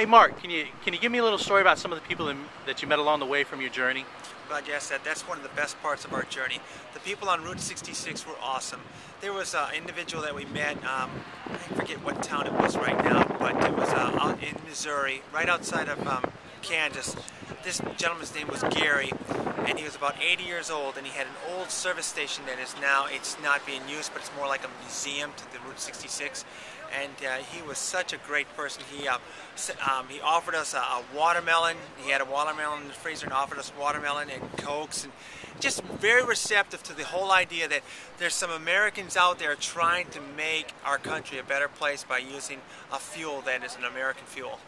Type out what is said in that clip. Hey Mark, can you give me a little story about some of the people that you met along the way from your journey? Glad you asked that. That's one of the best parts of our journey. The people on Route 66 were awesome. There was an individual that we met, I forget what town it was right now, but it was out in Missouri, right outside of Kansas. This gentleman's name was Gary, and he was about 80 years old, and he had an old service station that is now, it's not being used, but it's more like a museum to the Route 66. And he was such a great person. He offered us a watermelon. He had a watermelon in the freezer and offered us watermelon and Cokes, and just very receptive to the whole idea that there's some Americans out there trying to make our country a better place by using a fuel that is an American fuel.